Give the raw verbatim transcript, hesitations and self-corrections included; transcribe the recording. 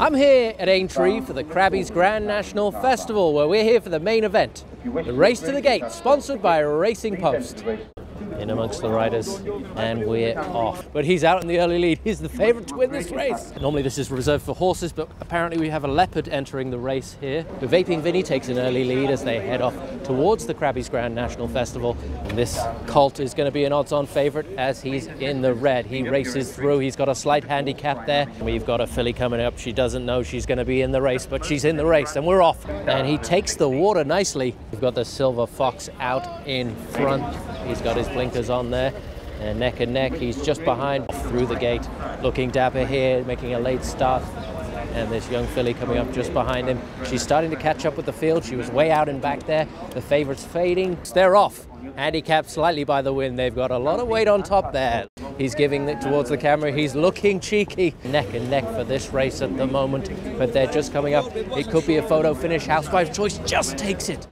I'm here at Aintree for the Crabbies Grand National Festival, where we're here for the main event, the Race to the Gate, sponsored by Racing Post. In amongst the riders, and we're off. But he's out in the early lead. He's the favourite to win this race. Normally this is reserved for horses, but apparently we have a leopard entering the race here. The vaping Vinny takes an early lead as they head off towards the Crabbies Grand National Festival. And this colt is going to be an odds-on favourite as he's in the red. He races through. He's got a slight handicap there. We've got a filly coming up. She doesn't know she's going to be in the race, but she's in the race, and we're off. And he takes the water nicely. We've got the silver fox out in front. He's got his blinkers on there, and neck and neck, he's just behind. Through the gate, looking dapper here, making a late start, and this young filly coming up just behind him. She's starting to catch up with the field. She was way out and back there. The favorite's fading. They're off, handicapped slightly by the wind. They've got a lot of weight on top there. He's giving it towards the camera. He's looking cheeky. Neck and neck for this race at the moment, but they're just coming up. It could be a photo finish. Housewife's Choice just takes it.